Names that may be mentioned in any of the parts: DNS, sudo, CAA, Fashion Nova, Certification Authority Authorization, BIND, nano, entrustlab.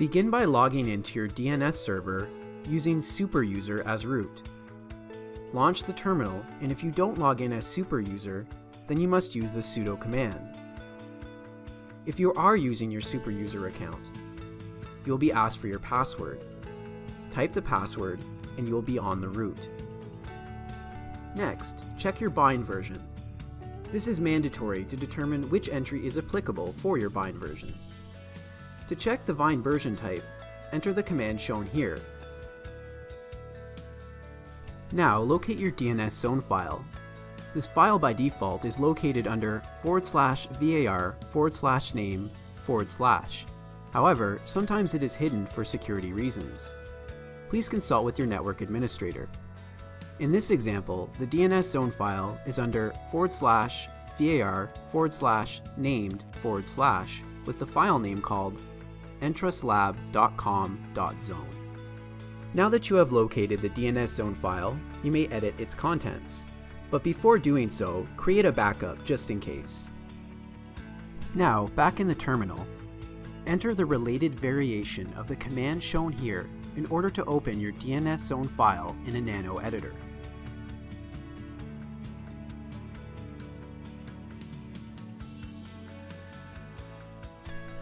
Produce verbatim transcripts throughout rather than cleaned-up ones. Begin by logging into your D N S server using superuser as root. Launch the terminal, and if you don't log in as superuser, then you must use the sudo command. If you are using your superuser account, you'll be asked for your password. Type the password, and you'll be on the root. Next, check your bind version. This is mandatory to determine which entry is applicable for your bind version. To check the bind version type, enter the command shown here. Now locate your D N S zone file. This file by default is located under forward slash var forward slash name forward slash. However, sometimes it is hidden for security reasons. Please consult with your network administrator. In this example, the D N S zone file is under forward slash var forward slash named forward slash with the file name called entrustlab dot com dot zone. Now that you have located the D N S zone file, you may edit its contents. But before doing so, create a backup just in case. Now, back in the terminal, enter the related variation of the command shown here in order to open your D N S zone file in a nano editor.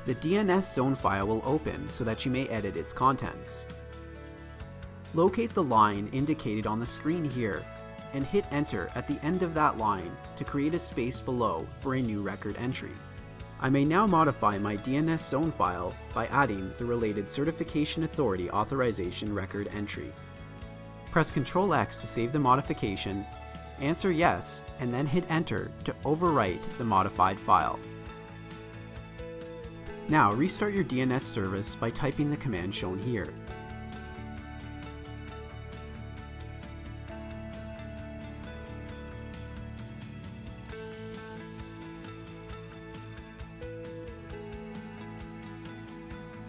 The D N S zone file will open so that you may edit its contents. Locate the line indicated on the screen here and hit enter at the end of that line to create a space below for a new record entry. I may now modify my D N S zone file by adding the related Certification Authority Authorization record entry. Press control X to save the modification, answer yes, and then hit enter to overwrite the modified file. Now restart your D N S service by typing the command shown here.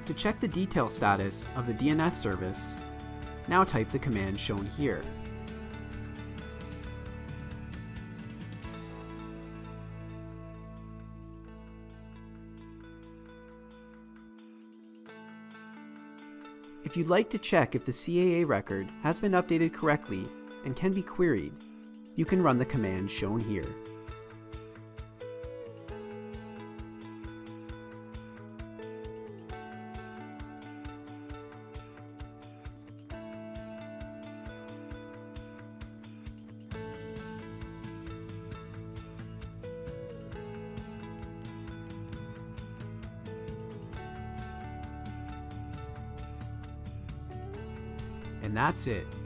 To check the detail status of the D N S service, now type the command shown here. If you'd like to check if the C A A record has been updated correctly and can be queried, you can run the command shown here. And that's it.